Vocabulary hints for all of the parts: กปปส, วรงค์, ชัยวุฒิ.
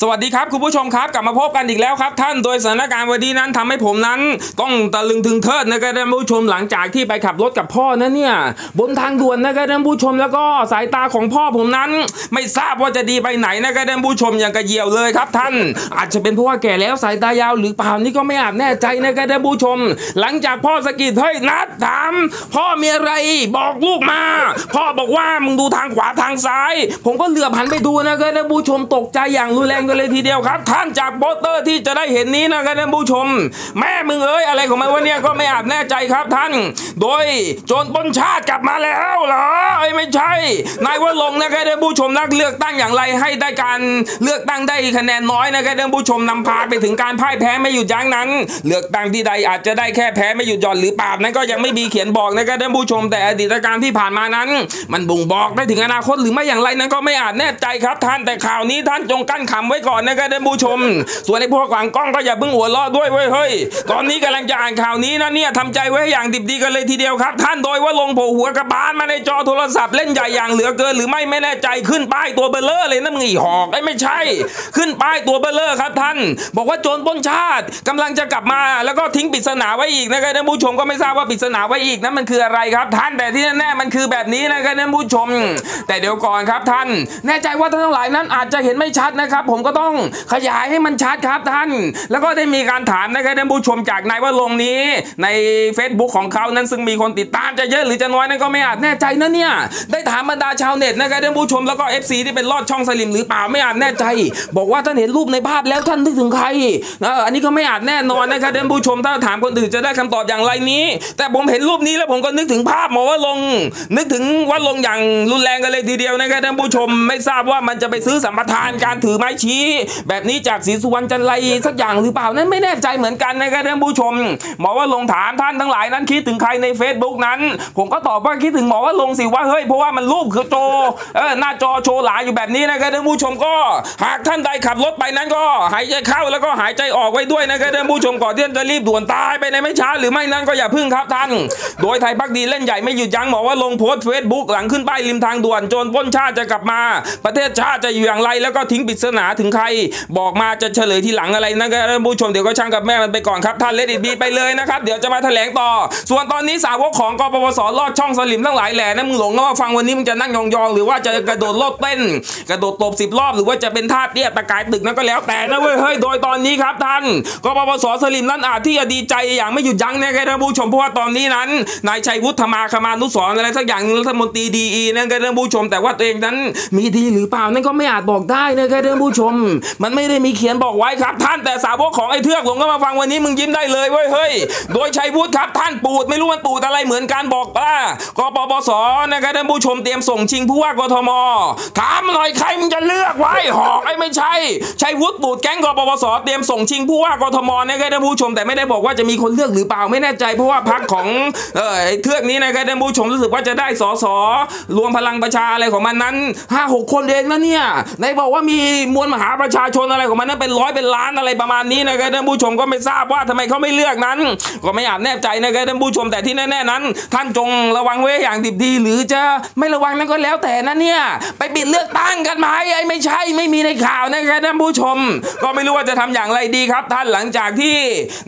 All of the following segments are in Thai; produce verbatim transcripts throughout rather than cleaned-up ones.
สวัสดีครับคุณผู้ชมครับกลับมาพบกันอีกแล้วครับท่านโดยสถานการณ์วันนี้นั้นทำให้ผมนั้นต้องตะลึงทึงเทิดนะครับท่านผู้ชมหลังจากที่ไปขับรถกับพ่อนะเนี่ยบนทางด่วนนะครับท่านผู้ชมแล้วก็สายตาของพ่อผมนั้นไม่ทราบว่าจะดีไปไหนนะครับท่านผู้ชมอย่างกระเยี่ยวเลยครับท่านอาจจะเป็นเพราะว่าแก่แล้วสายตายาวหรือเปล่านี่ก็ไม่อาจแน่ใจนะครับท่านผู้ชมหลังจากพ่อสะกิดเฮ้ยนัดถามพ่อมีอะไรบอกลูกมาพ่อบอกว่ามึงดูทางขวาทางซ้ายผมก็เหลือบหันไปดูนะครับท่านผู้ชมตกใจอย่างรุนแรงกันเลยทีเดียวครับท่านจากโปสเตอร์ที่จะได้เห็นนี้นะครับท่านผู้ชมแม่มึงเอ้ยอะไรของมันวะเนี่ยก็ไม่อาจแน่ใจครับท่านโดยโจรปล้นชาติกลับมาแล้วเหรอไอ้ไม่ใช่นายวรงค์นะครับท่านผู้ชมนักเลือกตั้งอย่างไรให้ได้การเลือกตั้งได้คะแนนน้อยนะครับท่านผู้ชมนำพาไปถึงการพ่ายแพ้ไม่หยุดยั้งนั้นเลือกตั้งที่ใดอาจจะได้แค่แพ้ไม่หยุดหย่อนหรือเปล่านั้นก็ยังไม่มีเขียนบอกนะครับท่านผู้ชมแต่อดีตการที่ผ่านมานั้นมันบ่งบอกได้ถึงอนาคตหรือไม่อย่างไรนั้นก็ไม่อาจแน่ใจครับท่านแต่ข่าวนี้ท่านจงกั้นขำไว้ก่อนนะครับท่านผู้ชมส่วนในพวกหลังกล้องก็อย่าเพิ่งหัวเราะด้วยเว้ยเฮ้ยตอนนี้กำลังจะอ่านข่าวนี้นะเนี่ยทำใจไว้อย่างดิบดีกันเลยทีเดียวครับท่านโดยว่าลงโผล่หัวกระบาลมาในจอโทรศัพท์เล่นใหญ่อย่างเหลือเกินหรือไม่ไม่แน่ใจขึ้นป้ายตัวเบลเลอร์เลยน้ำหงี่หอกไอ้ไม่ใช่ขึ้นป้ายตัวเบลเลอร์ครับท่านบอกว่าโจรปล้นชาติกำลังจะกลับมาแล้วก็ทิ้งปริศนาไว้อีกนะครับท่านผู้ชมก็ไม่ทราบว่าปริศนาไว้อีกนั้นมันคืออะไรครับท่านแต่ที่แน่ๆมันคือแบบนี้นะครับท่านผู้ชมแต่เดี๋ยวก่อนครับท่านแน่ใจว่าท่านทั้งหลายนั้นอาจจะเห็นไม่ชัดนะครับผมก็ต้องขยายให้มันชัดครับท่านแล้วก็ได้มีการถามนะครับท่านผู้ชมจากนายวรงค์นี้ใน เฟซบุ๊ก ของเขานั้นซึ่งมีคนติดตามจะเยอะหรือจะน้อยนั้นก็ไม่อาจแน่ใจนะเนี่ยได้ถามบรรดาชาวเน็ตนะครับท่านผู้ชมแล้วก็ เอฟ ซี ที่เป็นลอดช่องสลิมหรือเปล่าไม่อาจแน่ใจบอกว่าท่านเห็นรูปในภาพแล้วท่านนึกถึงใครเอออันนี้ก็ไม่อาจแน่นอนนะครับท่านผู้ชมถ้าถามคนอื่นจะได้คำตอบอย่างไรนี้แต่ผมเห็นรูปนี้แล้วผมก็นึกถึงภาพหมอวรงค์นึกถึงวรงค์อย่างรุนแรงกันเลยทีเดียวนะครับท่านผู้ชมไม่ทราบว่ามันจะไปซื้อสัมปทานการถือไม้ชี้แบบนี้จากศรีสุวรรณจันไรสักอย่างหรือเปล่านั้นไม่แน่ใจเหมือนกันนะครับท่านผู้ชมหมอวรงค์ถามท่านทั้งหลายนั้นคิดถึงใครใน เฟซบุ๊ก นั้นผมก็ตอบว่าคิดถึงหมอวรงค์สิว่าเฮ้ยเพราะว่ามันรูปคือโจเออหน้าจอโชว์หลายอยู่แบบนี้นะครับท่านผู้ชมก็หากท่านใดขับรถไปนั้นก็หายใจเข้าแล้วก็หายใจออกไว้ด้วยนะครับท่านผู้ชมก่อนที่จะรีบด่วนตายไปในไม่ช้าหรือไม่นั้นก็อย่าพึ่งครับท่านโดยไทยพักดีเล่นใหญ่ไม่หยุดยั้งหมอวรงค์โพสต์ เฟซบุ๊ก หลังขึ้นป้ายริมทางด่วนโจรปล้นชาติจะกลับมาประเทศชาติจะอยู่อย่างไรแล้วก็ทิ้งปริศนาถึงใครบอกมาจะเฉลยทีหลังอะไรนั่นก็ท่านผู้ชมเดี๋ยวก็ช่างกับแม่มันไปก่อนครับท่านเลดี้บีไปเลยนะครับเดี๋ยวจะมาแถลงต่อส่วนตอนนี้สาวกของกปปส.ลอดช่องสลิมทั้งหลายแหล่นะมึงหลงว่าฟังวันนี้มึงจะนั่งยองๆหรือว่าจะกระโดดโลดเต้นกระโดดตบสิบรอบหรือว่าจะเป็นท่าเตี้ยตะกายตึกนั่นก็แล้วแต่นะเว้ยเฮ้ยโดยตอนนี้ครับท่านกปปส.สลิมนั้นอาจที่จะดีใจอย่างไม่หยุดยั้งนะครับท่านผู้ชมเพราะว่าตอนนี้นั้นนายชัยวุฒิธมาคมานุสรณ์อะไรสักอย่างรัฐมนตรีดีอีนั่นก็ท่านผู้ชมแต่ว่าตัวเองนั้นมีดีหรือเปล่านั่นก็ไม่อาจบอกได้นะครับท่านผู้ชมมันไม่ได้มีเขียนบอกไว้ครับท่านแต่สาวกของไอ้เทือกหลงก็มาฟังวันนี้มึงยิ้มได้เลยเว้ยเฮ้ยโดยชัยวุฒิครับท่านปูดไม่รู้มันปูดอะไรเหมือนการบอกว่ากปปส.นะครับท่านผู้ชมเตรียมส่งชิงผู้ว่ากทม.ถามหน่อยใครมึงจะเลือกไว้หอกไอ้ไม่ใช่ชัยวุฒิปูดแก๊งกปปส.เตรียมส่งชิงผู้ว่ากทม.นะครับท่านผู้ชมแต่ไม่ได้บอกว่าจะมีคนเลือกหรือเปล่าไม่แน่ใจเพราะว่าพรรคของเอ่อไอ้เทือกนี้นะครับท่านผู้ชมรู้สึกว่าจะได้ส.ส.รวมพลังประชาอะไรของมันนั้นห้าหกคนเองนะเนี่ยนายบอกว่ามีมวลมหาประชาชนอะไรของมันนั้นเป็นร้อยเป็นล้านอะไรประมาณนี้นะครับท่านผู้ชมก็ไม่ทราบว่าทำไมเขาไม่เลือกนั้นก็ไม่อาจแน่ใจนะครับท่านผู้ชมแต่ที่แน่ๆนั้นท่านจงระวังไว้อย่างดีดีหรือจะไม่ระวังนั้นก็แล้วแต่นะเนี่ยไปบิดเลือกตั้งกันไหมไอ้ไม่ใช่ไม่มีในข่าวนะครับท่านผู้ชมก็ไม่รู้ว่าจะทำอย่างไรดีครับท่านหลังจากที่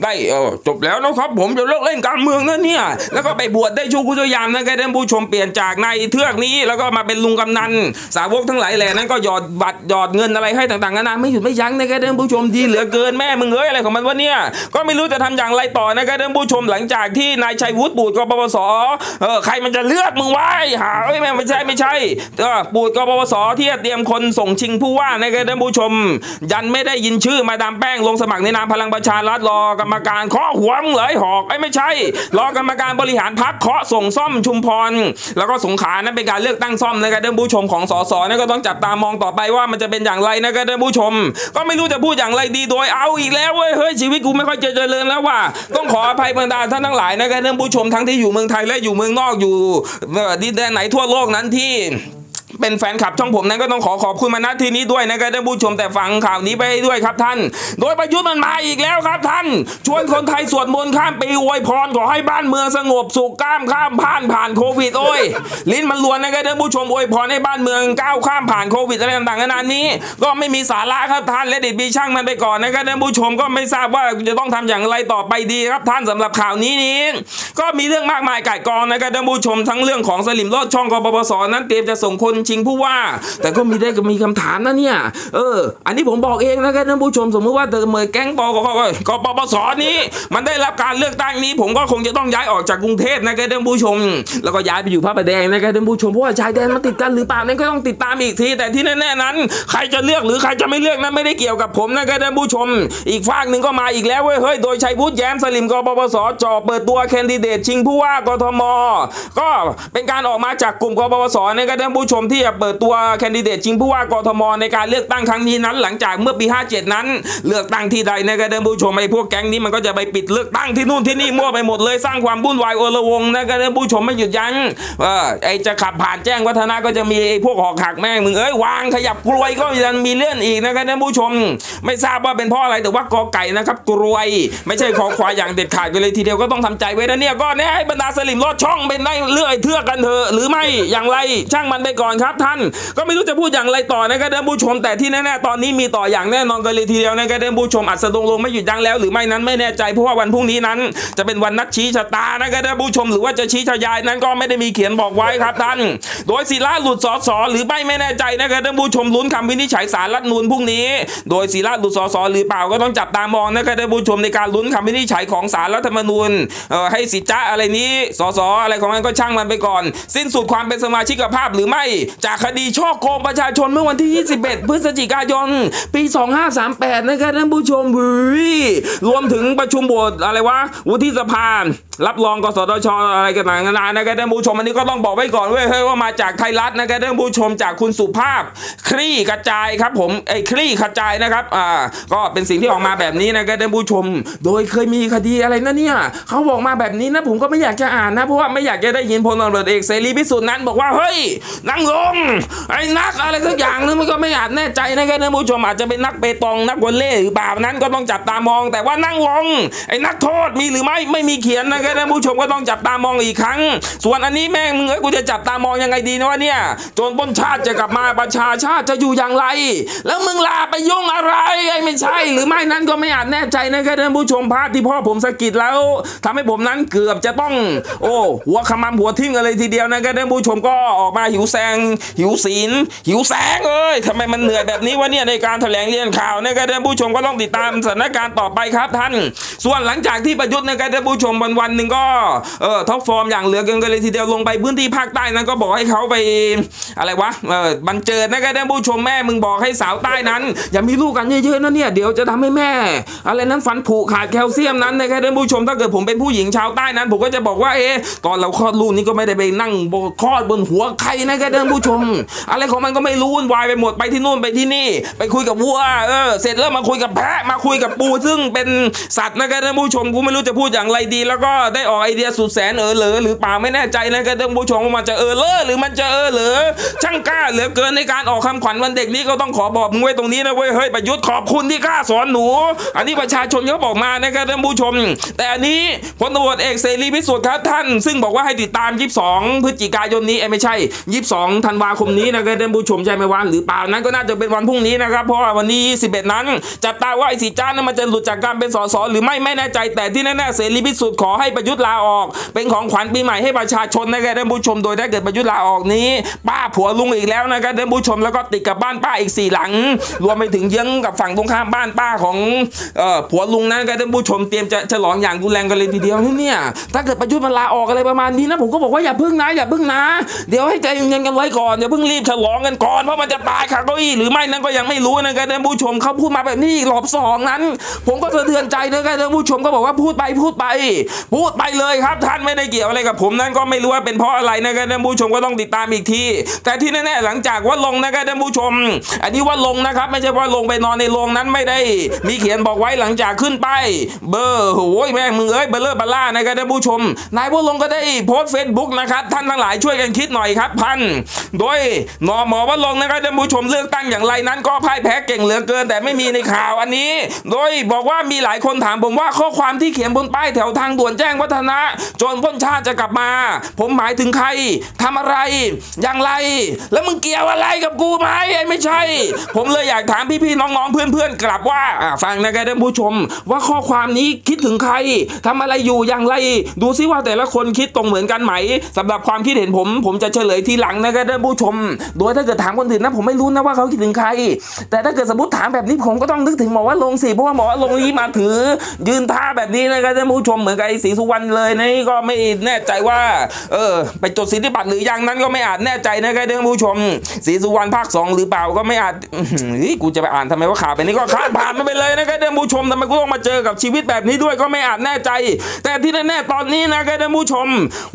ได้เออจบแล้วนะครับผมจะเลิกเล่นการเมืองนะเนี่ยแล้วก็ไปบวชได้ชูกุศลยามนะครับท่านผู้ชมเปลี่ยนจากนายเทือกนี้แล้วก็มาเป็นลุงกำนันสาวกทั้งหลายแหล่นั้นก็หยอดบัตรหยอดเงินอะไรให้ต่างๆนานาไม่หยุดไม่ยั้งนะครับท่านผู้ชมดีเหลือเกินแม่มึงเอ้ยอะไรของมันวะเนี่ยก็ไม่รู้จะทำอย่างไรต่อนะครับท่านผู้ชมหลังจากที่นายชัยวุฒิปูดกปปสเออใครมันจะเลือกมึงไว้หาเอ้ยแม่ไม่ใช่ไม่ใช่เออปูดกปปสที่เตรียมคนส่งชิงผู้ว่านะครับท่านผู้ชมยันไม่ได้ยินชื่อมาดามแป้งลงสมัครในนามพลังประชารัฐรอกรรมการเคาะหัวมึงเลยหอกไอ้ไม่ใช่รอกรรมการบริหารพรรคเคาะส่งซ่อมชุมพรแล้วก็สงขลานั้นเป็นการเลือกตั้งซ่อมนะครับท่านผู้ชมของสสนั่นก็ต้องจับตามองต่อไปว่ามันจะเป็นอย่างไรนะครับท่านผู้ชมก็ไม่รู้จะพูดอย่างไรดีโดยเอาอีกแล้วเว้ยเฮ้ยชีวิตกูไม่ค่อยจะเจริญแล้วว่ะต้องขออภัยบรรดาท่านทั้งหลายนะครับท่านผู้ชมทั้งที่อยู่เมืองไทยและอยู่เมืองนอกอยู่ดินแดนไหนทั่วโลกนั้นที่ เป็นแฟนคลับช่องผมนั้นก็ต้องขอขอบคุณมาณที่นี้ด้วยนะครับท่านผู้ชมแต่ฟังข่าวนี้ไปด้วยครับท่านโดยประยุทธ์มันมาอีกแล้วครับท่านชวนคนไทยสวดมนต์ข้ามปีอวยพรขอให้บ้านเมืองสงบสุขก้ามข้ามผ่านผ่านโควิดโอ้ยลิ้นมันลวนนะครับท่านผู้ชมอวยพรให้บ้านเมืองก้าวข้ามผ่านโควิดอะไรต่างๆนานานี้ก็ไม่มีสาระครับท่านและเด็ดบีช่างมันไปก่อนนะครับท่านผู้ชมก็ไม่ทราบว่าจะต้องทำอย่างไรต่อไปดีครับท่านสำหรับข่าวนี้นี้ก็มีเรื่องมากมายก่ายกองนะครับท่านผู้ชมทั้งเรื่องของสลิมรอดช่องกปปสนั้นเตรียมจะส่งคนชิงผู้ว่าแต่ก็มีได้ก็มีคำถามนะเนี่ยเอออันนี้ผมบอกเองนะครับท่านผู้ชมสมมุติว่าเดิมเมย์แก๊งปกปปสนี้มันได้รับการเลือกตั้งนี้ผมก็คงจะต้องย้ายออกจากกรุงเทพนะครับท่านผู้ชมแล้วก็ย้ายไปอยู่พระประแดงนะครับท่านผู้ชมเพราะว่าชายแดนมันติดกันหรือเปล่านั้นก็ต้องติดตามอีกทีแต่ที่แน่ๆนั้นใครจะเลือกหรือใครจะไม่เลือกนั้นไม่ได้เกี่ยวกับผมนะครับท่านผู้ชมอีกฝากหนึ่งก็มาอีกแล้วเฮ้ยโดยชัยวุฒิแย้มสลิมกปปสจ่อเปิดตัวแคนดิเดตชิงผู้ว่ากทมก็เป็นการออกมาจากกลุ่มกปปสนะครับท่านผู้ชมที่จะเปิดตัวแคนดิเดตชิงผู้ว่ากทมในการเลือกตั้งครั้งนี้นั้นหลังจากเมื่อปีห้าเจ็ดนั้นเลือกตั้งที่ใดนะครับท่านผู้ชมไอ้พวกแก๊งนี้มันก็จะไปปิดเลือกตั้งที่นู่นที่นี่มั่วไปหมดเลยสร้างความวุ่นวายโอละวงนะครับท่านผู้ชมไม่หยุดยั้งเออไอ้จะขับผ่านแจ้งวัฒนะก็จะมีไอ้พวกหอกหักแม่งมึงเอ้ยวางขยับกลวยก็ยังมีเลื่อนอีกนะครับท่านผู้ชมไม่ทราบว่าเป็นเพราะอะไรแต่ว่ากอไก่นะครับกลวยไม่ใช่ขอควายอย่างเด็ดขาดกันเลยทีเดียวก็ต้องทำใจไว้นะเนี่ยก็เนี่ยให้บรรดาสลิมรอดช่องเป็นได้เลื่อยเทือกกันเถอะหรือไม่อย่างไรช่างมันไปก่อนครับท่านก็ไม่รู้จะพูดอย่างไรต่อนะครับท่านผู้ชมแต่ที่แน่ๆตอนนี้มีต่ออย่างแน่นอนกันเลยทีเดียวนะครับท่านผู้ชมอัศดงลงไม่หยุดยั้งแล้วหรือไม่นั้นไม่แน่ใจเพราะว่าวันพรุ่งนี้นั้นจะเป็นวันนัดชี้ชะตานะครับท่านผู้ชมหรือว่าจะชี้ชะยายนั้นก็ไม่ได้มีเขียนบอกไว้ครับท่านโดยศิลาหลุดสสหรือไม่ไม่แน่ใจนะครับท่านผู้ชมลุ้นคำวินิจฉัยศาลรัฐธรรมนูญพรุ่งนี้โดยศิลาหลุดสสหรือเปล่าก็ต้องจับตามองนะครับท่านผู้ชมในการลุ้นคำวินิจฉัยของศาลรัฐธรรมนูญให้สิจ้าอะไรนี้สสอะไรของมันก็ช่างมันไปก่อนสิ้นสุดความเป็นสมาชิกภาพหรือไม่จากคดีฉ้อโกงประชาชนเมื่อวันที่ ยี่สิบเอ็ด พฤศจิกายนปีสองห้าสามแปดนะครับท่านผู้ชมรวมถึงประชุมโหวตอะไรวะวุฒิสภารับรองกสทชอะไรกันต่างๆนะครับท่านผู้ชมอันนี้ก็ต้องบอกไว้ก่อนเว้ยว่ามาจากไทยรัฐนะครับท่านผู้ชมจากคุณสุภาพคลี่กระจายครับผมไอ้คลี่กระจายนะครับอ่าก็เป็นสิ่งที่ออกมาแบบนี้นะครับท่านผู้ชมโดยเคยมีคดีอะไรนะเนี่ยเขาบอกมาแบบนี้นะผมก็ไม่อยากจะอ่านนะเพราะว่าไม่อยากจะได้ยินพลตำรวจเอกเสรีพิสุทธิ์นั้นบอกว่าเฮ้ยนั่งลงไอ้นักอะไรสักอย่างนึงมันก็ไม่อาจแน่ใจนะครับท่านผู้ชมอาจจะเป็นนักเปตองนักวอลเลย์หรือเปล่านั้นก็ต้องจับตามองแต่ว่านั่งลงไอ้นักโทษมีหรือไม่ไม่มีเขียนนะครับท่านผู้ชมก็ต้องจับตามองอีกครั้งส่วนอันนี้แม่งมึงเอ้ยกูจะจับตามองยังไงดีนะวะเนี่ยโจรปล้นชาติจะกลับมาประชาชาติจะอยู่อย่างไรแล้วมึงลาไปยุ่งอะไรไอ้ไม่ใช่หรือไม่นั้นก็ไม่อาจแน่ใจนะครับท่านผู้ชมพาดที่พ่อผมสะกิดแล้วทำให้ผมนั้นเกือบจะต้องโอ้หัวขมำหัวทิ้งอะไรทีเดียวนะครับท่านผู้ชมก็ออกมาหิวแสงหิวศีลหิวแสงเอ้ยทำไมมันเหนื่อยแบบนี้วะเนี่ยในการแถลงเรียนข่าวนะครับท่านผู้ชมก็ต้องติดตามสถานการณ์ต่อไปครับท่านส่วนหลังจากที่ประยุทธ์นะครับท่านผู้ชมวันหนึ่งก็เออท็อปฟอร์มอย่างเหลือเกินกันเลยทีเดียวลงไปพื้นที่ภาคใต้นั้นก็บอกให้เขาไปอะไรวะเออบันเจิดนะครับท่านผู้ชมแม่มึงบอกให้สาวใต้นั้นอย่ามีลูกกันเยอะๆนะเนี่ยเดี๋ยวจะทำให้แม่อะไรนั้นฟันผุขาดแคลเซียมนั้นนะครับท่านผู้ชมถ้าเกิดผมเป็นผู้หญิงชาวใต้นั้นผมก็จะบอกว่าเอ๊ะตอนเราคลอดลูกนี่ก็ไม่ได้ไปนั่งคลอดบนหัวใครนะครับท่านผู้ชมอะไรของมันก็ไม่รู้วุ่นวายไปหมดไปที่นู่นไปที่นี่ไปคุยกับวัวเออเสร็จแล้วมาคุยกับแพะมาคุยกับปูซึ่งเป็นสัตว์นะครับท่านผู้ชมกูไม่รู้จะพูดอย่างไรดีแล้วก็ได้ออกไอเดียสุดแสนเออเหลือหรือเปล่าไม่แน่ใจนะครับท่านผู้ชมว่ามันจะเออเลอหรือมันจะเออเหลือช่างกล้าเหลือเกินในการออกคำขวัญวันเด็กนี้ก็ต้องขอบอกมึงไว้ตรงนี้นะเว้ยเฮ้ยประยุทธ์ขอบคุณที่กล้าสอนหนูอันนี้ประชาชนเขาบอกมานะครับท่านผู้ชมแต่อันนี้พลตำรวจเอกเสรีพิสุทธิ์ครับท่านซึ่งบอกว่าให้ติดตามยี่สิบสองพฤศจิกายนนี้ไม่ใช่ยี่สิบสองธันวาคมนี้นะครับท่านผู้ชมใช่ไหมวันหรือเปล่านั้นก็น่าจะเป็นวันพรุ่งนี้นะครับเพราะวันนี้ยี่สิบเอ็ดนั้นจับตาว่าไอ้สีจ้านั้นมันจะหลุดจากการเป็นสสหรือไม่ไม่แน่ใจแต่ที่แน่ๆเสรีพิสุทธิ์ขอให้ประยุทธ์ลาออกเป็นของขวัญปีใหม่ให้ประชาชนนะครับท่านผู้ชมโดยได้เกิดประยุทธ์ลาออกนี้ป้าผัวลุงอีกแล้วนะครับท่านผู้ชมแล้วก็ติดกับบ้านป้าอีกสี่หลังรวมไปถึงเยื้องกับฝั่งตรงข้ามบ้านป้าของเอ่อผัวลุงนั้นนะครับท่านผู้ชมเตรียมจะฉลองอย่างรุนแรงกันเลยทีเดียวเนี่ยถ้าเกิดประยุทธ์มันลาออกอะไรประมาณนี้นะผมก็บอกว่าอย่าพึ่งนะอย่าพึ่งนะเดี๋ยวให้ใจเย็นกันไว้ก่อนอย่าพึ่งรีบฉลองกันก่อนเพราะมันจะตายขาเก้าอี้หรือไม่นั้นก็ยังไม่รู้นะครับท่านผู้ชมเขาพูดมาแบบนี้รอบสองนั้นผมก็สะเทือนใจนะครับท่านผู้ชมก็บอกว่าพูดไปพูดไป พูดไปเลยครับท่านไม่ได้เกี่ยวอะไรกับผมนั้นก็ไม่รู้ว่าเป็นเพราะอะไรนะครับท่านผู้ชมก็ต้องติดตามอีกทีแต่ที่แน่ๆหลังจากว่าลงนะครับท่านผู้ชมอันนี้ว่าลงนะครับไม่ใช่ว่าลงไปนอนในโรงนั้นไม่ได้มีเขียนบอกไว้หลังจากขึ้นไปเบอร์โอ้ยแม่มึงเอ้ยเบลเลอร์บาล่านะครับท่านผู้ชมนายว่าลงก็ได้โพสต์เฟซบุ๊กนะครับท่านทั้งหลายช่วยกันคิดหน่อยครับพันโดยหมอหมอว่าลงนะครับท่านผู้ชมเลือกตั้งอย่างไรนั้นก็พ่ายแพ้เก่งเหลือเกินแต่ไม่มีในข่าวอันนี้โดยบอกว่ามีหลายคนถามผมว่าข้อความที่เขียนบนป้ายแถวทางด่วนแจ้งวัฒนะจนพ้นชาติจะกลับมาผมหมายถึงใครทำอะไรอย่างไรแล้วมึงเกี่ยวอะไรกับกูไหมไม่ใช่ผมเลยอยากถามพี่ๆน้องๆเพื่อนๆกลับว่าฟังนะครับท่านผู้ชมว่าข้อความนี้คิดถึงใครทำอะไรอยู่อย่างไรดูซิว่าแต่ละคนคิดตรงเหมือนกันไหมสำหรับความคิดเห็นผมผมจะเฉลยทีหลังนะครับท่านผู้ชมโดยถ้าเกิดถามคนอื่นนะผมไม่รู้นะว่าเขาคิดถึงใครแต่ถ้าเกิดสมมติถามแบบนี้ผมก็ต้องนึกถึงหมอว่าลงสิเพราะว่าหมอว่าลงนี้มาถือยืนท่าแบบนี้นะครับท่านผู้ชมเหมือนกับไอ้ศรีสุวรรณเลยนะก็ไม่แน่ใจว่าเออไปจดสิทธิบัตรหรือยังนั้นก็ไม่อาจแน่ใจนะครับท่านผู้ชมศรีสุวรรณภาคสองหรือเปล่าก็ไม่อาจกูจะไปอ่านทำไมว่าข่าวแบบนี้ก็ข้ามผ่านมันไปเลยนะครับท่านผู้ชมทำไมกูต้องมาเจอกับชีวิตแบบนี้ด้วยก็ไม่อาจแน่ใจแต่ที่แน่ๆตอนนี้นะครับท่านผู้ชม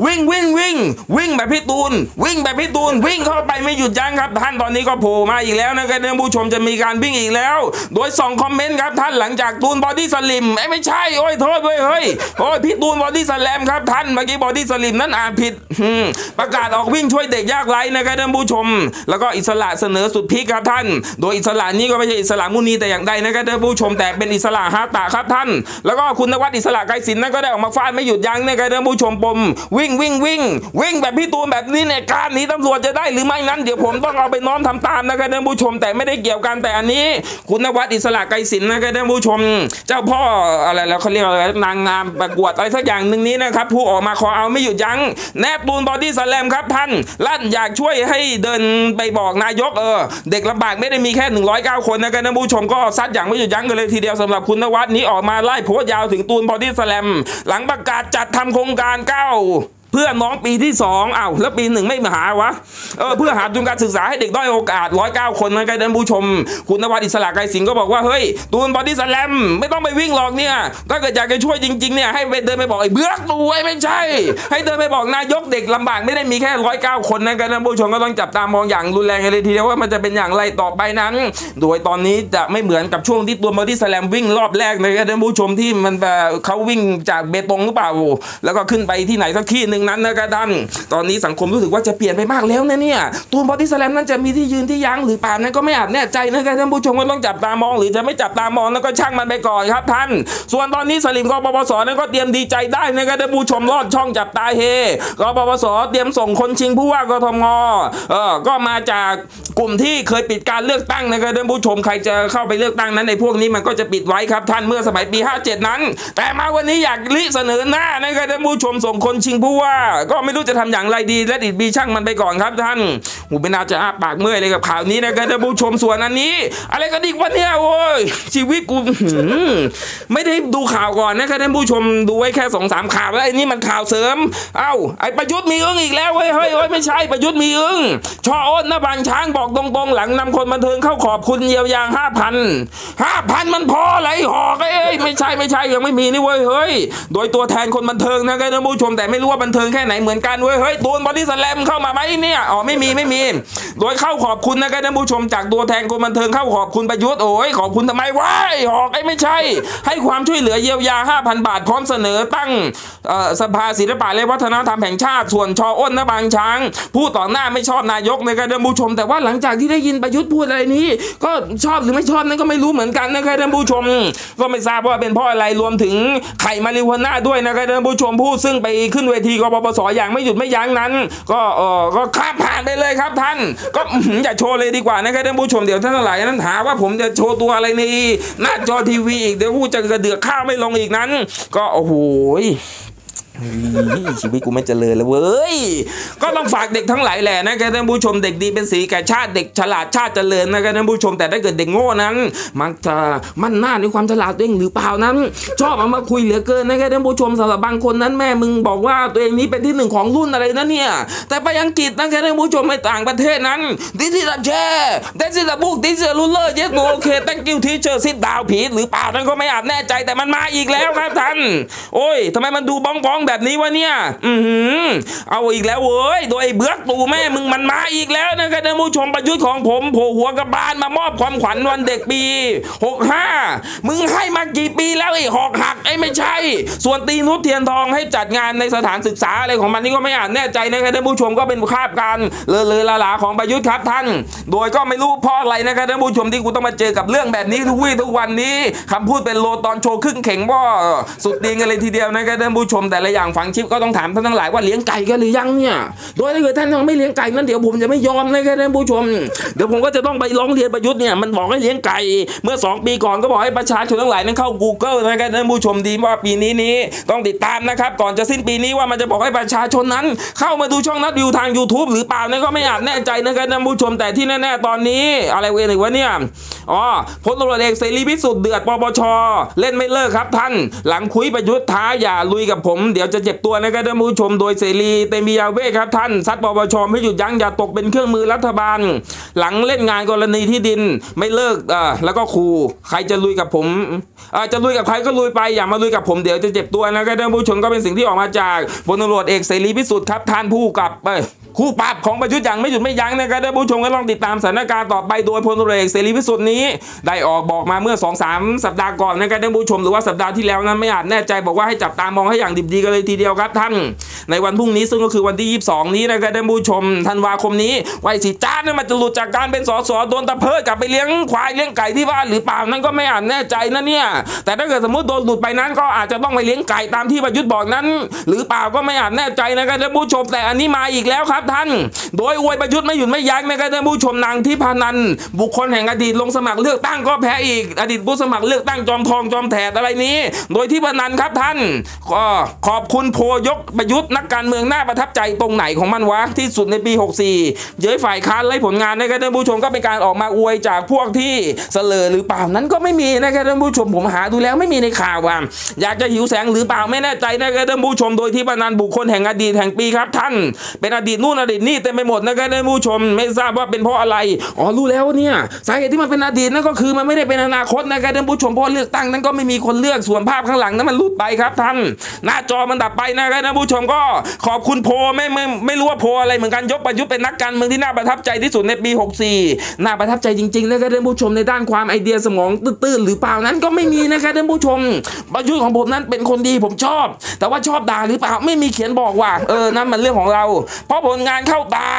วิ่งวิ่งวิ่งวิ่งแบบพี่ตูนวิ่งแบบพี่ตูนวิ่งเข้าไปไม่หยุดยั้งครับท่านตอนนี้ก็โผล่มาอีกแล้วนะครับท่านผู้ชมจะมีการวิ่งอีกแล้วโดยสองคอมเมนต์ครับท่านหลังจากตูนบอดี้สลิมไม่ใช่โอ้ยโทษด้วยเฮ้ยโอ้ยพี่ตูนบอดี้สแลมครับท่านเมื่อกี้บอดี้สลิมนั้นอ่านผิดประกาศออกวิ่งช่วยเด็กยากไร้นะครับท่านผู้ชมแล้วก็อิสระเสนอสุดพีคครับท่านโดยอิสระนี้ก็ไม่ใช่อิสระมุนีแต่อย่างใดนะครับท่านผู้ชมแต่เป็นอิสระฮาตะครับท่านแล้วก็คุณนวัดอิสระไกรศิลป์นั้นก็ได้ออกมาฟาดไม่หยุดยั้งนะครับท่านผู้ชมปมวิ่งวิ่งวิ่งวิ่งแบบพี่ตูนแบบนี้เนี่ยการนี้ตำรวจจะได้หรือไม่นั้นเดี๋ยวผมต้องเอาไปน้อมทำตามนะครับท่านผู้ชมแต่ไม่ได้เกี่ยวกันแต่อันนี้คุณนวัดอิสระไกรศิลป์นะครับท่านผู้ชมเจ้าพ่ออะไรแล้วเขาเรียกอะไรนางงามประกวดอะไรสักอย่างหนึ่งนี้นะครับผู้ออกมาขอเอาไม่หยุดยั้งแนบตูนบอดี้สแลมครับท่านลั่นอยากช่วยให้เดินไปบอกนายกเออเด็กลำบากไม่ได้มีแค่หนึ่งร้อยเก้าคนนะครับท่านผู้ชมก็ซัดอย่างไม่หยุดยั้งกันเลยทีเดียวสำหรับคุณนวัดนี้ออกมาไล่โพสต์ยาวถึงตูนบอดี้สแลมหลังประกาศจัดทำโครงการเก้าเพื่อน้องปีที่สองอ้าวแล้วปีหนึ่งไม่มาหาวะเออเพื่อหาทุนการศึกษาให้เด็กด้อยโอกาสหนึ่งร้อยเก้าคนนะครับท่านผู้ชมคุณนวัดอิสระไกรศิลป์ก็บอกว่าเฮ้ยตูนบอดี้สแลมไม่ต้องไปวิ่งหรอกเนี่ยถ้าเกิดอยากจะช่วยจริงๆเนี่ยให้ไปเดินไปบอกไอ้เบื้องดูไอ้ไม่ใช่ให้เดินไปบอกนายกเด็กลำบากไม่ได้มีแค่หนึ่งร้อยเก้าคนนะครับท่านผู้ชมก็ต้องจับตามองอย่างรุนแรงเลยทีเดียวว่ามันจะเป็นอย่างไรต่อไปนั้นโดยตอนนี้จะไม่เหมือนกับช่วงที่ตูนบอดี้สแลมวิ่งรอบแรกนะครับท่านผู้ชมที่มันเขาวิ่งจากเบตงหรือเปล่าแล้วก็ขึ้นไปที่ไหนสักที่นึงนั้นนะครับท่านตอนนี้สังคมรู้สึกว่าจะเปลี่ยนไปมากแล้วนะเนี่ยตูนบอดี้สแลมนั้นจะมีที่ยืนที่ยั้งหรือเปล่านั้นก็ไม่อาจแน่ใจนะครับท่านผู้ชมก็ต้องจับตามองหรือจะไม่จับตามองแล้วก็ช่างมันไปก่อนครับท่านส่วนตอนนี้สลิมกปปสนั้นก็เตรียมดีใจได้นะครับท่านผู้ชมรอดช่องจับตาเฮกปปสเตรียมส่งคนชิงผู้ว่ากทมเออก็มาจากกลุ่มที่เคยปิดการเลือกตั้งนะครับท่านผู้ชมใครจะเข้าไปเลือกตั้งนั้นในพวกนี้มันก็จะปิดไว้ครับท่านเมื่อสมัยปีห้าเจ็ดนั้นแต่มาวันนี้อยากลิเสนอหน้านะครับท่านผู้ชมส่งคนชิงผู้ว่าก็ไม่รู้จะทำอย่างไรดีและดิดบีช่างมันไปก่อนครับท่านหูเป็นอาจะอาปากเมื่อยเลยกับข่าวนี้นะครับท่านผู้ชมส่วนอันนี้อะไรก็ดีกว่าเนี่ยโว้ยชีวิตกูไม่ได้ดูข่าวก่อนนะครับท่านผู้ชมดูไว้แค่สองสามข่าวแล้วไอ้นี่มันข่าวเสริมเอ้าไอ้ประยุทธ์มีอึ้งอีกแล้วเฮ้ยเฮ้ยเฮ้ยไม่ใช่ประยุทธ์มีอึ้งชออ้นนะบางช้างบอกตรงๆหลังนำคนบันเทิงเข้าขอบคุณเยียวยาห้าพันห้าพันมันพอไรหอกเอ้ยไม่ใช่ไม่ใช่ยังไม่มีนี่เว้ยเฮ้ยโดยตัวแทนคนบันเทิงนะครับท่านผู้ชมแต่ไม่รู้ว่าบันเทิงแค่ไหนเหมือนกันเว้ยเฮ้ยตูนบอดี้สแลมเข้ามาไหมเนี่ยอ๋อไม่มีไม่มีโดยเข้าขอบคุณนะครับท่านผู้ชมจากตัวแทนคนบันเทิงเข้าขอบคุณประยุทธ์โอ้ยขอบคุณทำไมวะหอกไอ้ไม่ใช่ให้ความช่วยเหลือเยียวยา ห้าพัน บาทพร้อมเสนอตั้งสภาศิลปะและวัฒนธรรมแห่งชาติส่วนชออ้นนะบางช้างพูดต่อหน้าไม่ชอบนายกนะครับท่านผู้ชมแต่ว่าหลังจากที่ได้ยินประยุทธ์พูดอะไรนี้ก็ชอบหรือไม่ชอบนั้นก็ไม่รู้เหมือนกันนะครับท่านผู้ชมก็ไม่ทราบว่าเป็นเพราะอะไรรวมถึงไข่มาริวาน่าด้วยนะครับท่านผู้ชมพูดซึ่งไปขึ้นเวทีกปปส.อย่างไม่หยุดไม่ยั้งนั้นก็เออก็ข้ามผ่านไปเลยครับท่านก็อย่าโชว์เลยดีกว่านะครับท่านผู้ชมเดี๋ยวท่านหลายนั้นหาว่าผมจะโชว์ตัวอะไรในหน้าจอทีวีอีกเดี๋ยวผู้จะกระเดือกข้าวไม่ลงอีกนั้นก็โอ้โห ชีวิตกูไม่เจริญแล้วเว้ยก็ต้องฝากเด็กทั้งหลายแหละนะครับท่านผู้ชมเด็กดีเป็นสีแก่ชาติเด็กฉลาดชาติเจริญนะครับท่านผู้ชมแต่ถ้าเกิดเด็กโง่นั้นมักจะมั่นหน้าในความฉลาดตัวเองหรือเปล่านั้นชอบเอามาคุยเหลือเกินนะครับท่านผู้ชมสำหรับบางคนนั้นแม่มึงบอกว่าตัวเองนี้เป็นที่หนึ่งของรุ่นอะไรนะเนี่ยแต่ไปอังกฤษนะครับท่านผู้ชมไปต่างประเทศนั้นดิจิทัลแชร์ดิจิทัลบุ๊กดิจิทัลรูเลอร์เยสโอเคตั้งกิ้วทีเชอร์ซิดดาวผีหรือเปล่านั้นก็ไม่อาจแน่ใจแต่มันมาอีกแล้วครับท่านโอ้ยทำไมมันดูบ้องบ้องแบบนี้วะเนี่ยอือเอาอีกแล้วเว้ยโดยเบื้อกตูแม่มึงมันมาอีกแล้วนะครับท่านผู้ชมประยุทธ์ของผมโผล่หัวกระบาลมามอบความขวัญวันเด็กปีหกสิบห้ามึงให้มากี่ปีแล้วไอ้หอกหักไอ้ไม่ใช่ส่วนตีนุชเทียนทองให้จัดงานในสถานศึกษาอะไรของมันนี่ก็ไม่อาจแน่ใจนะครับท่านผู้ชมก็เป็นภาพการเลอะเลอะหลาของประยุทธ์ครับท่านโดยก็ไม่รู้เพราะอะไรนะครับท่านผู้ชมที่กูต้องมาเจอกับเรื่องแบบนี้ทุกวี่ทุกวันนี้คำพูดเป็นโลตอนโชว์ครึ่งเข่งว่าสุดดีกันเลยทีเดียวนะครับท่านผู้ชมแต่ละอย่างฝังชิปก็ต้องถามท่านทั้งหลายว่าเลี้ยงไก่กันหรือยังเนี่ยโดยถ้าเกิดท่านยังไม่เลี้ยงไก่นั้นเดี๋ยวผมจะไม่ยอมนะครับท่านผู้ชมเดี๋ยวผมก็จะต้องไปร้องเรียนประยุทธ์เนี่ยมันบอกให้เลี้ยงไก่เมื่อสองปีก่อนก็บอกให้ประชาชนทั้งหลายนั้นเข้า Google นะครับท่านผู้ชมดีว่าปีนี้นี้ต้องติดตามนะครับก่อนจะสิ้นปีนี้ว่ามันจะบอกให้ประชาชนนั้นเข้ามาดูช่องนัดวิวทาง YouTube หรือเปล่านั้นก็ไม่อาจแน่ใจนะครับท่านผู้ชมแต่ที่แน่ๆตอนนี้อะไรเว้ยอีกวะเนี่ยอ๋อพลตำรวจเอกเสรีพิสุทธิ์เดือดปปชเล่นไม่เลิกครับท่านหลังคุยประยุทธ์ท้าอย่าลุยกับผมเดี๋ยวจะเจ็บตัวนะครับท่านผู้ชมโดยเสรีเตมียาเวครับท่านซัดปปชให้หยุดยั้งอย่าตกเป็นเครื่องมือรัฐบาลหลังเล่นงานกรณีที่ดินไม่เลิกอ่าแล้วก็ขู่ใครจะลุยกับผมอ่าจะลุยกับใครก็ลุยไปอย่ามาลุยกับผมเดี๋ยวจะเจ็บตัวนะครับท่านผู้ชมก็เป็นสิ่งที่ออกมาจากพลตำรวจเอกเสรีพิสุทธิ์ครับท่านผู้กับไปคู่ปรับของประยุทธ์อย่างไม่หยุดไม่ยั้งนะครับท่านผู้ชมก็ลองติดตามสถานการณ์ต่อไปโดยพลตำรวจเอกเสรีพิสุทธิ์นี้ได้ออกบอกมาเมื่อ สองถึงสาม สัปดาห์ก่อนนะครับท่านผู้ชมหรือว่าสัปดาห์ที่แล้วนั้นไม่อาจแน่ใจบอกว่าให้จับตามองให้อย่างดิบดีกันเลยทีเดียวครับท่านในวันพรุ่งนี้ซึ่งก็คือวันที่ยี่สิบสองนี้นะครับท่านผู้ชมธันวาคมนี้ไว้สิจ้าเนี่ยมันจะหลุดจากการเป็นสสโดนตะเพิดกลับไปเลี้ยงควายเลี้ยงไก่ที่บ้านหรือเปล่านั้นก็ไม่อาจแน่ใจนะเนี่ยแต่ถ้าเกิดสมมติโดนหลุดไปนั้นก็อาจจะต้องไปเลี้ยงไก่ตามที่ประยุทธ์บอกนั้นหรือเปล่าก็ไม่อาจแน่ใจนะครับท่านผู้ชมแต่อันนี้มาอีกแล้วครับท่านโดยอวยประยุทธ์ไม่หยุดไม่ยั้งนะครับท่านผู้ชมนางทิพานันท์บุคคลแห่งอดีตลงสมัครเลือกตั้งก็แพ้อีกอดีตผู้สมัครเลือกตั้งจอมทองจอมแถดอะไรนี้โดยทิพานันท์ครับท่านก็ขอบคุณโพยกประยุทธ์นักการเมืองน่าประทับใจตรงไหนของมันวะที่สุดในปีหกสิบสี่เย้ยฝ่ายค้านไล่ผลงานนะครับท่านผู้ชมก็เป็นการออกมาอวยจากพวกที่เสลอหรือเปล่านั้นก็ไม่มีนะครับท่านผู้ชมผมหาดูแล้วไม่มีในข่าวว่าอยากจะหิวแสงหรือเปล่าไม่แน่ใจนะครับท่านผู้ชมโดยทิพานันท์บุคคลแห่งอดีตแห่งปีครับท่านเป็นอดีตนู่นอดีตนี่เต็มไปหมดนะครับท่านผู้ชมไม่ทราบว่าเป็นเพราะอะไรอ๋อรู้แล้วเนี่ยสาเหตุที่มันเป็นอดีตนั่นก็คือมันไม่ได้เป็นอนาคตนะครับท่านผู้ชมเพราะเลือกตั้งนั้นก็ไม่มีคนเลือกส่วนภาพข้างหลังนั้นมันหลุดไปครับท่านหน้าจอมันดับไปนะครับท่านผู้ชมก็ขอบคุณโพไม่ไม่ไม่รู้ว่าโพอะไรเหมือนกันยกประยุทธ์เป็นนักการเมืองที่น่าประทับใจที่สุดในปีหกสิบสี่น่าประทับใจจริงๆนะครับท่านผู้ชมในด้านความไอเดียสมองตื้นๆหรือเปล่านั้นก็ไม่มีนะครับท่านผู้ชมประยุทธ์ของผมนั้นเป็นคนดีผมชอบแต่ว่าชอบด่าหรือเปล่าไม่มีเขียนบอกว่าเออนั่นมันเรื่องของเราเพราะผลงานเข้าตา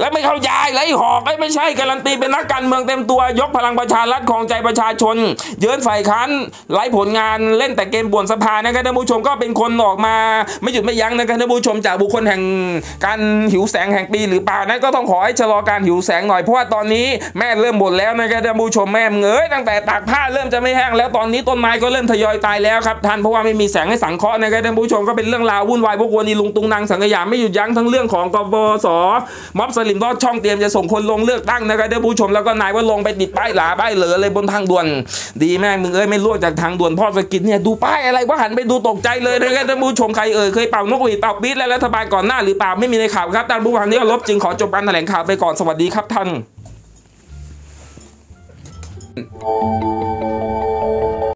แล้วไม่เข้ายายไล่หอกไม่ใช่การันตีเป็นนักการเมืองเต็มตัวยกพลังประชารัฐของใจประชาชนเยื้อนฝ่ายค้านไล่ผลงานเล่นแต่เกมบ่วนสภานะครับท่านผู้ชมก็เป็นคนออกมาไม่หยุดไม่ยั้งนะครับท่านผู้ชมจากบุคคลแห่งการหิวแสงแห่งปีหรือเปล่านั้นก็ต้องขอให้ชะลอการหิวแสงหน่อยเพราะว่าตอนนี้แม่เริ่มบ่นแล้วนะครับท่านผู้ชมแม่เงยตั้งแต่ตากผ้าเริ่มจะไม่แห้งแล้วตอนนี้ต้นไม้ก็เริ่มทยอยตายแล้วครับท่านเพราะว่าไม่มีแสงให้สังเคราะห์นะครับท่านผู้ชมก็เป็นเรื่องราววุ่นวายพวกวนอีลุงตุงนางสังขยาไม่หยุดยั้งทั้งเรื่องของกบสม็อบสลิมรอดช่องเตรียมจะส่งคนลงเลือกตั้งนะครับท่านผู้ชมแล้วก็นายว่าลงไปติดป้ายหลาป้ายเหลือเลยบนทางด่วนดีแม่มึงเอ้ยไม่ล่วงจากทางด่วนพ่อสกิดเนี่ยดูป้ายอะไรว่าหันไปดูตกใจเลยนะครับท่านผู้ชมใครเอ่ยเคยเป่านกหวีดเป่าปี๊ดและรัฐบาลก่อนหน้าหรือเปล่าไม่มีในข่าวครับท่านผู้ฟังที่เคารพจึงขอจบการแถลงข่าวไปก่อนสวัสดีครับท่าน